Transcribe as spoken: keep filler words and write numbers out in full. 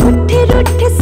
रूठे रूठे।